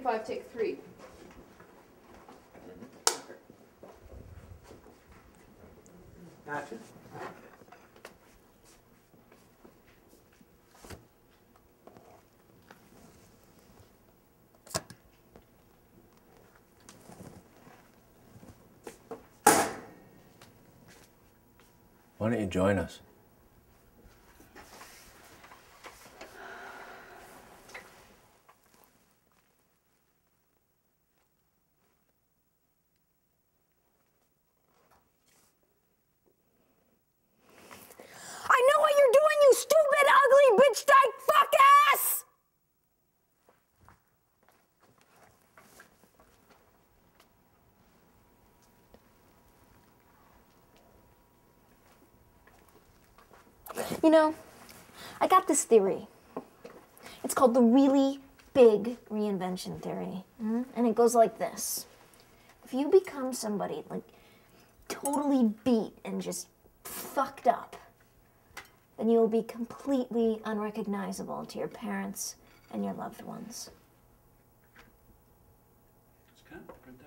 35, take 3. Action. Why don't you join us? You know, I got this theory. It's called the really big reinvention theory. And it goes like this. If you become somebody like totally beat and just fucked up, then you'll be completely unrecognizable to your parents and your loved ones. It's kind of